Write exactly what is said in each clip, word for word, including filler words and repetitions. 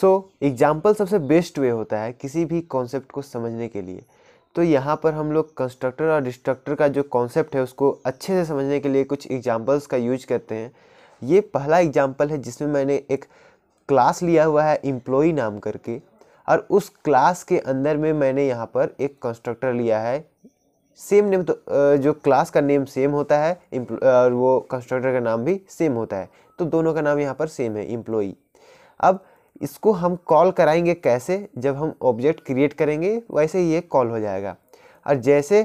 So example सबसे best way होता है किसी भी कॉन्सेप्ट को समझने के लिए। तो यहाँ पर हम लोग कंस्ट्रक्टर और डिस्ट्रक्टर का जो कॉन्सेप्ट है उसको अच्छे से समझने के लिए कुछ एग्जाम्पल्स का यूज करते हैं। ये पहला एग्जाम्पल है जिसमें मैंने एक क्लास लिया हुआ है एम्प्लॉई नाम करके, और उस क्लास के अंदर में मैंने यहाँ पर एक कंस्ट्रक्टर लिया है। सेम नेम, तो जो क्लास का नेम सेम होता है और वो कंस्ट्रक्टर का नाम भी सेम होता है, तो दोनों का नाम यहाँ पर सेम है, एम्प्लॉई। अब इसको हम कॉल कराएंगे कैसे? जब हम ऑब्जेक्ट क्रिएट करेंगे वैसे ये कॉल हो जाएगा, और जैसे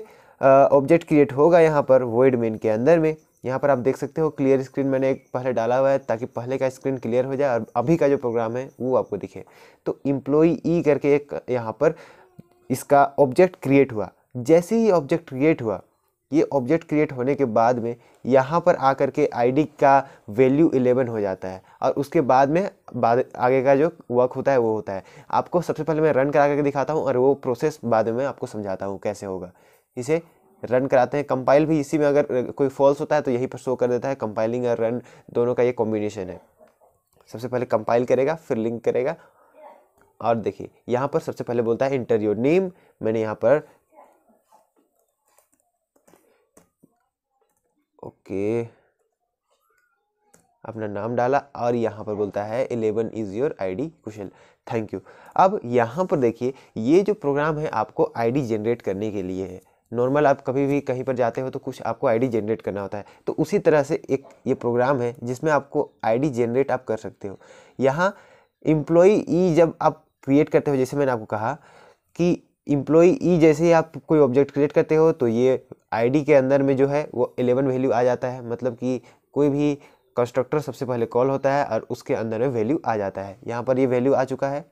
ऑब्जेक्ट क्रिएट होगा यहाँ पर वॉइड मेन के अंदर में, यहाँ पर आप देख सकते हो क्लियर स्क्रीन मैंने एक पहले डाला हुआ है ताकि पहले का स्क्रीन क्लियर हो जाए और अभी का जो प्रोग्राम है वो आपको दिखे। तो एम्प्लॉई ई करके एक यहाँ पर इसका ऑब्जेक्ट क्रिएट हुआ। जैसे ही ऑब्जेक्ट क्रिएट हुआ, ये ऑब्जेक्ट क्रिएट होने के बाद में यहाँ पर आकर के आईडी का वैल्यू इलेवन हो जाता है, और उसके बाद में बाद आगे का जो वर्क होता है वो होता है। आपको सबसे पहले मैं रन करा करके दिखाता हूँ और वो प्रोसेस बाद में आपको समझाता हूँ कैसे होगा। इसे रन कराते हैं, कंपाइल भी इसी में अगर कोई फॉल्स होता है तो यहीं पर शो कर देता है। कंपाइलिंग और रन दोनों का ये कॉम्बिनेशन है। सबसे पहले कंपाइल करेगा, फिर लिंक करेगा, और देखिए यहाँ पर सबसे पहले बोलता है एंटर योर नेम। मैंने यहाँ पर ओके अपना नाम डाला, और यहाँ पर बोलता है eleven is your ID Kushal, thank you. अब यहाँ पर देखिए ये जो प्रोग्राम है आपको आईडी जनरेट करने के लिए है। नॉर्मल आप कभी भी कहीं पर जाते हो तो कुछ आपको आईडी जनरेट करना होता है, तो उसी तरह से एक ये प्रोग्राम है जिसमें आपको आईडी जनरेट आप कर सकते हो। यहाँ एम्प्लॉई ई जब आप क्रिएट करते हो, जैसे मैंने आपको कहा कि एम्प्लॉई ई जैसे ही आप कोई ऑब्जेक्ट क्रिएट करते हो तो ये आईडी के अंदर में जो है वो इलेवन वैल्यू आ जाता है, मतलब कि कोई भी कंस्ट्रक्टर सबसे पहले कॉल होता है और उसके अंदर में वैल्यू आ जाता है। यहाँ पर ये वैल्यू आ चुका है।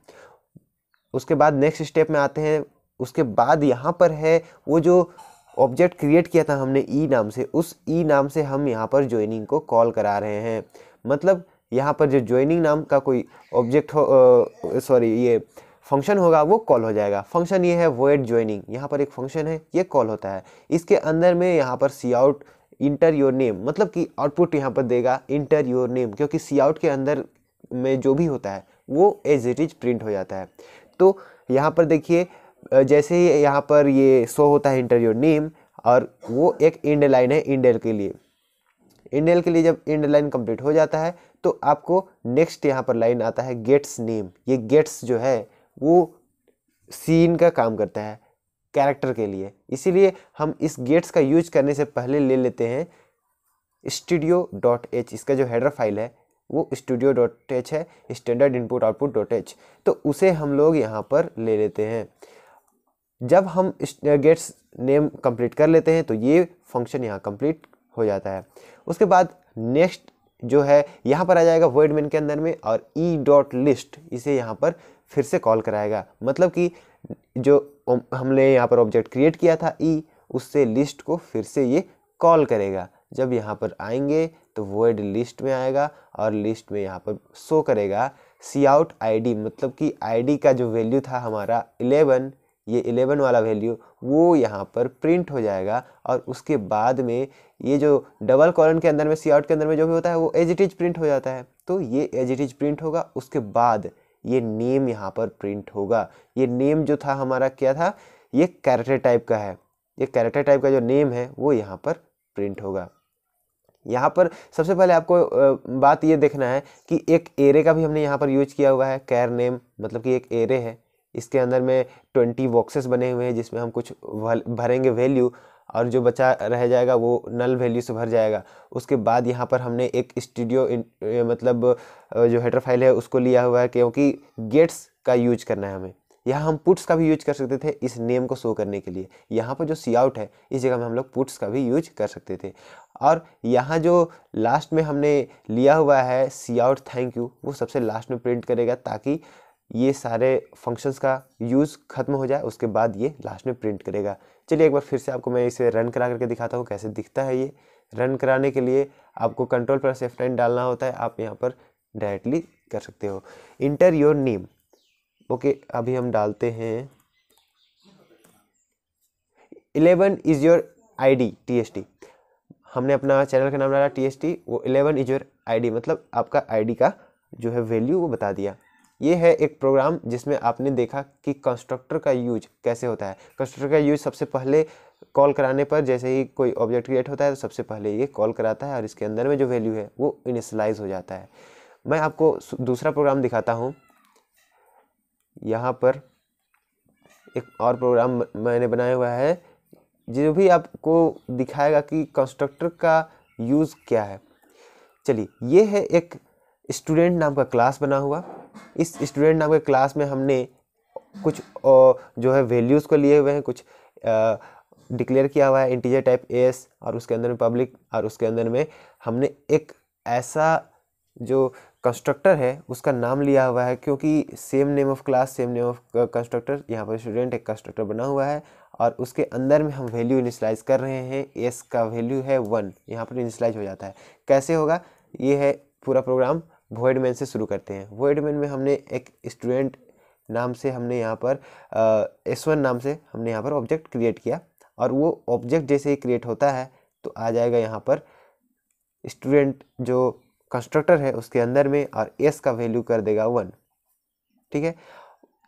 उसके बाद नेक्स्ट स्टेप में आते हैं। उसके बाद यहाँ पर है वो जो ऑब्जेक्ट क्रिएट किया था हमने ई नाम से, उस ई नाम से हम यहाँ पर ज्वाइनिंग को कॉल करा रहे हैं। मतलब यहाँ पर जो ज्वाइनिंग नाम का कोई ऑब्जेक्ट हो, सॉरी ये फंक्शन होगा वो कॉल हो जाएगा। फंक्शन ये है void joining, यहाँ पर एक फंक्शन है ये कॉल होता है। इसके अंदर में यहाँ पर cout enter your name, मतलब कि आउटपुट यहाँ पर देगा इंटर योर नेम, क्योंकि सी आउट के अंदर में जो भी होता है वो एज इट इज प्रिंट हो जाता है। तो यहाँ पर देखिए जैसे ही यहाँ पर ये शो होता है इंटर योर नेम, और वो एक इंड लाइन है इंडेल के लिए। इंडेल के लिए जब इंड लाइन कंप्लीट हो जाता है तो आपको नेक्स्ट यहाँ पर लाइन आता है गेट्स नेम। ये गेट्स जो है वो सीन का काम करता है कैरेक्टर के लिए, इसीलिए हम इस गेट्स का यूज करने से पहले ले लेते हैं स्टूडियो डॉट एच। इसका जो हेडर फाइल है वो स्टूडियो डॉट एच है, standard input output dot H, तो उसे हम लोग यहाँ पर ले लेते हैं। जब हम गेट्स नेम कंप्लीट कर लेते हैं तो ये फंक्शन यहाँ कंप्लीट हो जाता है। उसके बाद नेक्स्ट जो है यहाँ पर आ जाएगा void main के अंदर में, और ई डॉट लिस्ट इसे यहाँ पर फिर से कॉल कराएगा। मतलब कि जो हमने यहाँ पर ऑब्जेक्ट क्रिएट किया था ई, उससे लिस्ट को फिर से ये कॉल करेगा। जब यहाँ पर आएंगे तो void लिस्ट में आएगा और लिस्ट में यहाँ पर शो करेगा सी आउट आई डी, मतलब कि आई डी का जो वैल्यू था हमारा इलेवन, ये इलेवन वाला वैल्यू वो यहाँ पर प्रिंट हो जाएगा। और उसके बाद में ये जो डबल कॉलन के अंदर में सी आउट के अंदर में जो भी होता है वो एज इट इज प्रिंट हो जाता है। तो ये एज इट इज प्रिंट होगा। उसके बाद ये नेम यहाँ पर प्रिंट होगा। ये नेम जो था हमारा क्या था, ये कैरेक्टर टाइप का है। ये कैरेक्टर टाइप का जो नेम है वो यहाँ पर प्रिंट होगा। यहाँ पर सबसे पहले आपको बात ये देखना है कि एक एरे का भी हमने यहाँ पर यूज किया हुआ है, कैर नेम, मतलब कि एक एरे है। इसके अंदर में ट्वेंटी बॉक्सेस बने हुए हैं जिसमें हम कुछ भरेंगे वैल्यू, और जो बचा रह जाएगा वो नल वैल्यू से भर जाएगा। उसके बाद यहाँ पर हमने एक स्टूडियो मतलब जो हेडर फाइल है उसको लिया हुआ है, क्योंकि गेट्स का यूज करना है हमें। यहाँ हम पुट्स का भी यूज कर सकते थे इस नेम को शो करने के लिए। यहाँ पर जो सी आउट है इस जगह में हम लोग पुट्स का भी यूज कर सकते थे। और यहाँ जो लास्ट में हमने लिया हुआ है सी आउट थैंक यू, वो सबसे लास्ट में प्रिंट करेगा ताकि ये सारे फंक्शंस का यूज़ खत्म हो जाए। उसके बाद ये लास्ट में प्रिंट करेगा। चलिए एक बार फिर से आपको मैं इसे रन करा करके दिखाता हूँ कैसे दिखता है ये। रन कराने के लिए आपको कंट्रोल प्लस एफ नाइन डालना होता है, आप यहाँ पर डायरेक्टली कर सकते हो। इंटर योर नेम, ओके अभी हम डालते हैं eleven is your I D T S T. हमने अपना चैनल का नाम डाला टी एस टी, वो eleven is your I D, मतलब आपका आई डी का जो है वैल्यू वो बता दिया। ये है एक प्रोग्राम जिसमें आपने देखा कि कंस्ट्रक्टर का यूज कैसे होता है। कंस्ट्रक्टर का यूज सबसे पहले कॉल कराने पर, जैसे ही कोई ऑब्जेक्ट क्रिएट होता है तो सबसे पहले ये कॉल कराता है और इसके अंदर में जो वैल्यू है वो इनिशियलाइज हो जाता है। मैं आपको दूसरा प्रोग्राम दिखाता हूँ। यहाँ पर एक और प्रोग्राम मैंने बनाया हुआ है जो भी आपको दिखाएगा कि कंस्ट्रक्टर का यूज़ क्या है। चलिए, ये है एक स्टूडेंट नाम का क्लास बना हुआ। इस स्टूडेंट नाम के क्लास में हमने कुछ जो है वैल्यूज़ को लिए हुए हैं, कुछ डिक्लेयर किया हुआ है इंटीजर टाइप एस, और उसके अंदर में पब्लिक, और उसके अंदर में हमने एक ऐसा जो कंस्ट्रक्टर है उसका नाम लिया हुआ है, क्योंकि same name of class same name of constructor. यहाँ पर स्टूडेंट एक कंस्ट्रक्टर बना हुआ है और उसके अंदर में हम वैल्यू इनिशियलाइज कर रहे हैं। एस का वैल्यू है वन, यहाँ पर इनिशियलाइज हो जाता है। कैसे होगा, ये है पूरा प्रोग्राम void main से शुरू करते हैं। void main में हमने एक स्टूडेंट नाम से हमने यहाँ पर एस वन नाम से हमने यहाँ पर ऑब्जेक्ट क्रिएट किया, और वो ऑब्जेक्ट जैसे ही क्रिएट होता है तो आ जाएगा यहाँ पर स्टूडेंट जो कंस्ट्रक्टर है उसके अंदर में, और एस का वैल्यू कर देगा वन। ठीक है,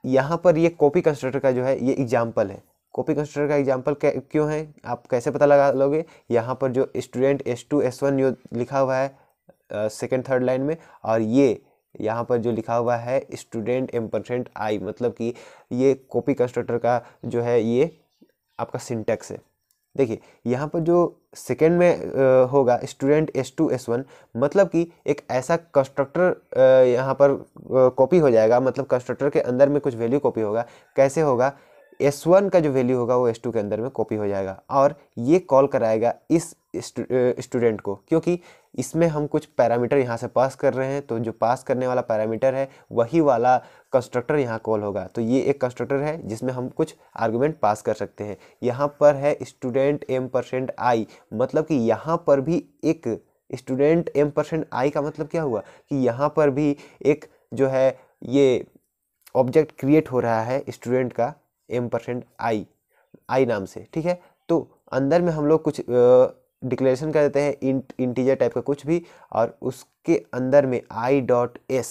यहाँ पर ये कॉपी कंस्ट्रक्टर का जो है ये एग्जाम्पल है। कॉपी कंस्ट्रक्टर का एग्जाम्पल क्यों है, आप कैसे पता लगा लोगे, यहाँ पर जो student S two S one जो लिखा हुआ है सेकेंड थर्ड लाइन में, और ये यहाँ पर जो लिखा हुआ है स्टूडेंट एम परसेंट आई, मतलब कि ये कॉपी कंस्ट्रक्टर का जो है ये आपका सिंटैक्स है। देखिए, यहाँ पर जो सेकेंड में आ, होगा student S two S one, मतलब कि एक ऐसा कंस्ट्रक्टर यहाँ पर कॉपी हो जाएगा, मतलब कंस्ट्रक्टर के अंदर में कुछ वैल्यू कॉपी होगा। कैसे होगा, एस वन का जो वैल्यू होगा वो एस टू के अंदर में कॉपी हो जाएगा, और ये कॉल कराएगा इस स्टूडेंट को, क्योंकि इसमें हम कुछ पैरामीटर यहाँ से पास कर रहे हैं, तो जो पास करने वाला पैरामीटर है वही वाला कंस्ट्रक्टर यहाँ कॉल होगा। तो ये एक कंस्ट्रक्टर है जिसमें हम कुछ आर्गुमेंट पास कर सकते हैं। यहाँ पर है स्टूडेंट एम परसेंट आई, मतलब कि यहाँ पर भी एक स्टूडेंट एम परसेंट आई का मतलब क्या हुआ कि यहाँ पर भी एक जो है ये ऑब्जेक्ट क्रिएट हो रहा है स्टूडेंट का एम परसेंट आई आई नाम से। ठीक है, तो अंदर में हम लोग कुछ डिक्लेरेशन कर देते हैं इंट इंटीजर टाइप का कुछ भी, और उसके अंदर में I dot S.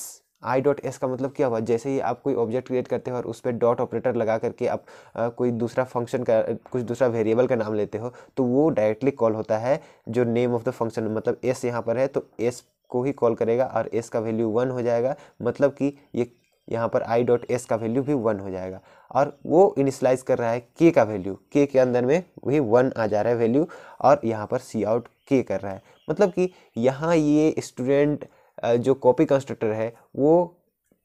I dot S का मतलब क्या हुआ, जैसे ही आप कोई ऑब्जेक्ट क्रिएट करते हो और उस पर डॉट ऑपरेटर लगा करके आप आ, कोई दूसरा फंक्शन का कुछ दूसरा वेरिएबल का नाम लेते हो तो वो डायरेक्टली कॉल होता है जो नेम ऑफ द फंक्शन, मतलब एस यहाँ पर है तो एस को ही कॉल करेगा और एस का वैल्यू वन हो जाएगा, मतलब कि ये यहाँ पर आई डॉट एस का वैल्यू भी वन हो जाएगा। और वो इनिशलाइज कर रहा है के का वैल्यू, के के अंदर में वही वन आ जा रहा है वैल्यू, और यहाँ पर सी आउट के कर रहा है, मतलब कि यहाँ ये स्टूडेंट जो कॉपी कंस्ट्रक्टर है वो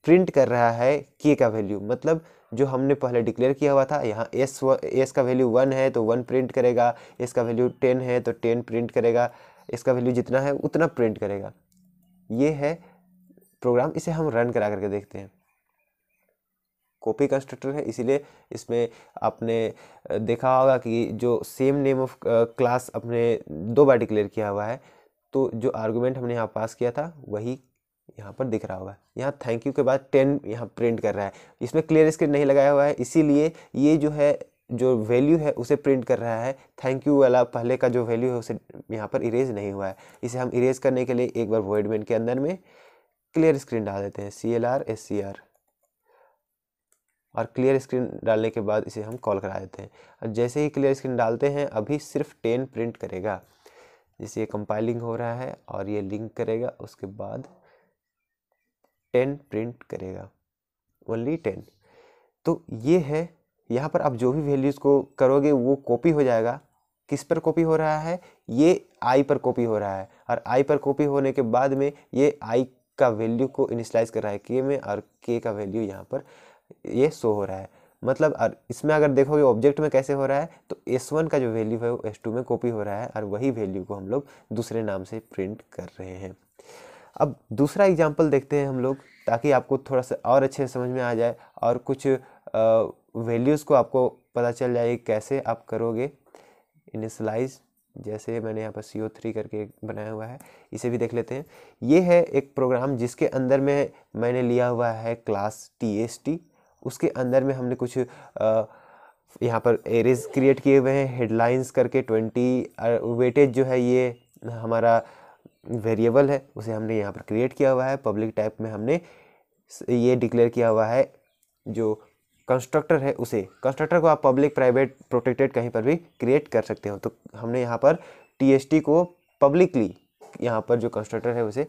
प्रिंट कर रहा है के का वैल्यू, मतलब जो हमने पहले डिक्लेयर किया हुआ था। यहाँ एस एस का वैल्यू वन है तो वन प्रिंट करेगा, एस का वैल्यू टेन है तो टेन प्रिंट करेगा, इसका वैल्यू जितना है उतना प्रिंट करेगा। ये है प्रोग्राम, इसे हम रन करा करके देखते हैं। कॉपी कंस्ट्रक्टर है इसीलिए इसमें आपने देखा होगा कि जो सेम नेम ऑफ क्लास अपने दो बार डिक्लेयर किया हुआ है, तो जो आर्गुमेंट हमने यहाँ पास किया था वही यहाँ पर दिख रहा होगा। यहाँ थैंक यू के बाद टेन यहाँ प्रिंट कर रहा है, इसमें क्लियर स्क्रीन नहीं लगाया हुआ है इसीलिए ये जो है जो वैल्यू है उसे प्रिंट कर रहा है, थैंक यू वाला पहले का जो वैल्यू है उसे यहाँ पर इरेज नहीं हुआ है। इसे हम इरेज करने के लिए एक बार void main के अंदर में क्लियर स्क्रीन डाल देते हैं, C L R S C R, और क्लियर स्क्रीन डालने के बाद इसे हम कॉल करा देते हैं। और जैसे ही क्लियर स्क्रीन डालते हैं अभी सिर्फ टेन प्रिंट करेगा, जैसे ये कंपाइलिंग हो रहा है और ये लिंक करेगा, उसके बाद टेन प्रिंट करेगा, ओनली टेन। तो ये है, यहाँ पर आप जो भी वैल्यूज़ को करोगे वो कॉपी हो जाएगा। किस पर कॉपी हो रहा है, ये आई पर कॉपी हो रहा है, और आई पर कॉपी होने के बाद में ये आई का वैल्यू को इनिशलाइज कर रहा है के में, और के का वैल्यू यहाँ पर ये शो हो रहा है, मतलब। और इसमें अगर देखोगे ऑब्जेक्ट में कैसे हो रहा है, तो एस वन का जो वैल्यू है वो एस टू में कॉपी हो रहा है, और वही वैल्यू को हम लोग दूसरे नाम से प्रिंट कर रहे हैं। अब दूसरा एग्जाम्पल देखते हैं हम लोग, ताकि आपको थोड़ा सा और अच्छे से समझ में आ जाए और कुछ वैल्यूज़ को आपको पता चल जाए कैसे आप करोगे इनिशलाइज। जैसे मैंने यहाँ पर सी ओ थ्री करके बनाया हुआ है, इसे भी देख लेते हैं। ये है एक प्रोग्राम जिसके अंदर में मैंने लिया हुआ है क्लास टी एस टी, उसके अंदर में हमने कुछ आ, यहाँ पर एरेज क्रिएट किए हुए हैं हेडलाइंस करके ट्वेंटी, और वेटेज जो है ये हमारा वेरिएबल है उसे हमने यहाँ पर क्रिएट किया हुआ है। पब्लिक टाइप में हमने ये डिक्लेयर किया हुआ है जो कंस्ट्रक्टर है उसे। कंस्ट्रक्टर को आप पब्लिक प्राइवेट प्रोटेक्टेड कहीं पर भी क्रिएट कर सकते हो। तो हमने यहाँ पर टी एस टी को पब्लिकली यहाँ पर जो कंस्ट्रक्टर है उसे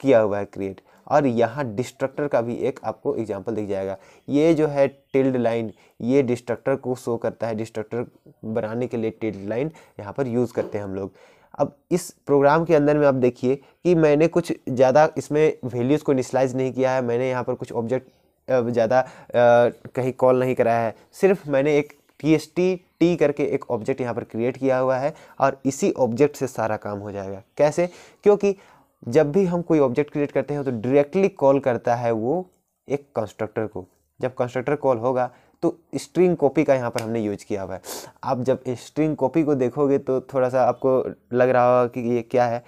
किया हुआ है क्रिएट। और यहाँ डिस्ट्रक्टर का भी एक आपको एग्जाम्पल दिख जाएगा। ये जो है टिल्ड लाइन ये डिस्ट्रक्टर को शो करता है। डिस्ट्रक्टर बनाने के लिए टिल्ड लाइन यहाँ पर यूज़ करते हैं हम लोग। अब इस प्रोग्राम के अंदर में आप देखिए कि मैंने कुछ ज़्यादा इसमें वैल्यूज़ को इनिशलाइज नहीं किया है। मैंने यहाँ पर कुछ ऑब्जेक्ट ज़्यादा कहीं कॉल नहीं कराया है। सिर्फ मैंने एक टी एस टी टी करके एक ऑब्जेक्ट यहाँ पर क्रिएट किया हुआ है और इसी ऑब्जेक्ट से सारा काम हो जाएगा। कैसे? क्योंकि जब भी हम कोई ऑब्जेक्ट क्रिएट करते हैं तो डायरेक्टली कॉल करता है वो एक कंस्ट्रक्टर को। जब कंस्ट्रक्टर कॉल होगा तो स्ट्रिंग कॉपी का यहाँ पर हमने यूज किया हुआ है। आप जब स्ट्रिंग कॉपी को देखोगे तो थोड़ा सा आपको लग रहा होगा कि ये क्या है।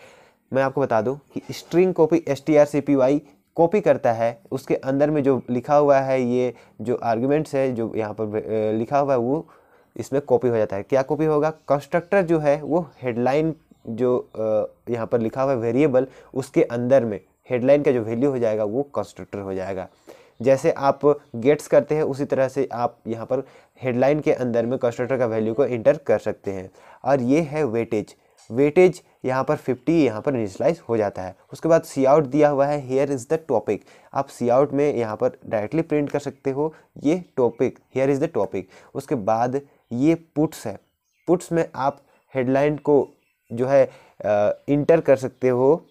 मैं आपको बता दूँ कि string copy S T R C P Y copy करता है। उसके अंदर में जो लिखा हुआ है ये जो आर्ग्यूमेंट्स है जो यहाँ पर लिखा हुआ है वो इसमें कॉपी हो जाता है। क्या कॉपी होगा? कंस्ट्रक्टर जो है वो हेडलाइन जो यहाँ पर लिखा हुआ है वेरिएबल उसके अंदर में हेडलाइन का जो वैल्यू हो जाएगा वो कंस्ट्रक्टर हो जाएगा। जैसे आप गेट्स करते हैं उसी तरह से आप यहाँ पर हेडलाइन के अंदर में कंस्ट्रक्टर का वैल्यू को इंटर कर सकते हैं। और ये है वेटेज। वेटेज यहाँ पर फिफ्टी यहाँ पर इनिशियलाइज हो जाता है। उसके बाद सी आउट दिया हुआ है हियर इज़ द टॉपिक। आप सी आउट में यहाँ पर डायरेक्टली प्रिंट कर सकते हो ये topic here is the topic. उसके बाद ये पुट्स है। पुट्स में आप हेडलाइन को जो है इंटर कर सकते हो,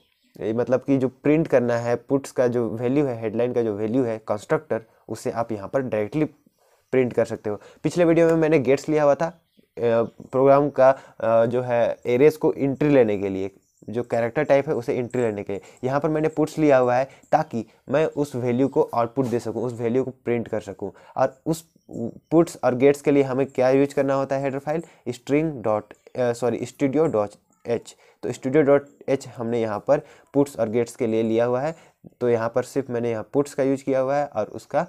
मतलब कि जो प्रिंट करना है पुट्स का जो वैल्यू है हेडलाइन का जो वैल्यू है कंस्ट्रक्टर उसे आप यहाँ पर डायरेक्टली प्रिंट कर सकते हो। पिछले वीडियो में मैंने गेट्स लिया हुआ था प्रोग्राम का जो है एरेज को एंट्री लेने के लिए, जो कैरेक्टर टाइप है उसे एंट्री लेने के लिए। यहाँ पर मैंने पुट्स लिया हुआ है ताकि मैं उस वैल्यू को आउटपुट दे सकूँ, उस वैल्यू को प्रिंट कर सकूँ। और उस पुट्स और गेट्स के लिए हमें क्या यूज करना होता है header file string dot sorry studio dot H. तो स्टूडियो डॉट एच हमने यहाँ पर पुट्स और गेट्स के लिए लिया हुआ है। तो यहाँ पर सिर्फ मैंने यहाँ पुट्स का यूज किया हुआ है और उसका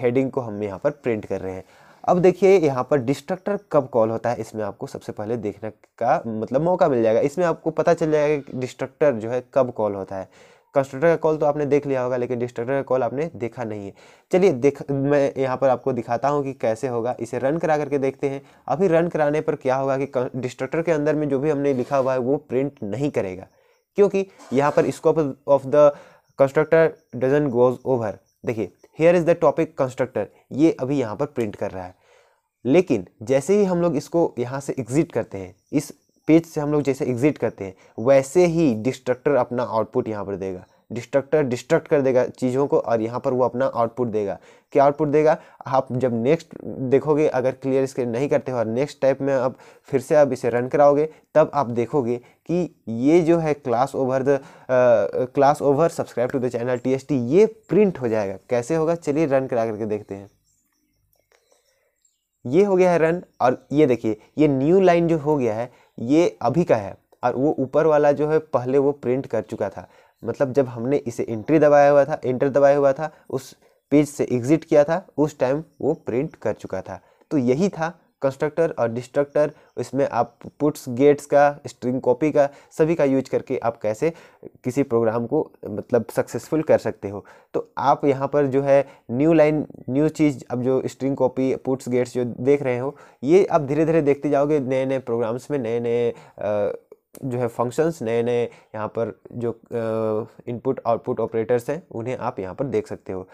हेडिंग को हम यहाँ पर प्रिंट कर रहे हैं। अब देखिए यहाँ पर डिस्ट्रक्टर कब कॉल होता है इसमें आपको सबसे पहले देखने का मतलब मौका मिल जाएगा। इसमें आपको पता चल जाएगा कि डिस्ट्रक्टर जो है कब कॉल होता है। कंस्ट्रक्टर का कॉल तो आपने देख लिया होगा लेकिन डिस्ट्रक्टर का कॉल आपने देखा नहीं है। चलिए देख मैं यहाँ पर आपको दिखाता हूँ कि कैसे होगा। इसे रन करा करके देखते हैं। अभी रन कराने पर क्या होगा कि डिस्ट्रक्टर के अंदर में जो भी हमने लिखा हुआ है वो प्रिंट नहीं करेगा क्योंकि यहाँ पर scope of the constructor doesn't goes over. देखिए here is the topic constructor ये अभी यहाँ पर प्रिंट कर रहा है। लेकिन जैसे ही हम लोग इसको यहाँ से एग्जिट करते हैं, इस पेज से हम लोग जैसे एग्जिट करते हैं वैसे ही डिस्ट्रक्टर अपना आउटपुट यहाँ पर देगा। डिस्ट्रक्टर डिस्ट्रक्ट कर देगा चीज़ों को और यहाँ पर वो अपना आउटपुट देगा। क्या आउटपुट देगा? आप जब नेक्स्ट देखोगे, अगर क्लियर इसके नहीं करते हो और नेक्स्ट टाइप में आप फिर से आप इसे रन कराओगे तब आप देखोगे कि ये जो है class over the class over subscribe to the channel T S T ये प्रिंट हो जाएगा। कैसे होगा चलिए रन करा करके देखते हैं। ये हो गया है रन और ये देखिए ये न्यू लाइन जो हो गया है ये अभी का है और वो ऊपर वाला जो है पहले वो प्रिंट कर चुका था। मतलब जब हमने इसे एंट्री दबाया हुआ था एंटर दबाया हुआ था उस पेज से एग्जिट किया था उस टाइम वो प्रिंट कर चुका था। तो यही था कंस्ट्रक्टर और डिस्ट्रक्टर। इसमें आप पुट्स गेट्स का स्ट्रिंग कॉपी का सभी का यूज करके आप कैसे किसी प्रोग्राम को मतलब सक्सेसफुल कर सकते हो। तो आप यहाँ पर जो है न्यू लाइन न्यू चीज़ अब जो स्ट्रिंग कॉपी पुट्स गेट्स जो देख रहे हो ये आप धीरे धीरे देखते जाओगे। नए नए प्रोग्राम्स में नए नए जो है फंक्शंस नए नए यहाँ पर जो इनपुट आउटपुट ऑपरेटर्स हैं उन्हें आप यहाँ पर देख सकते हो।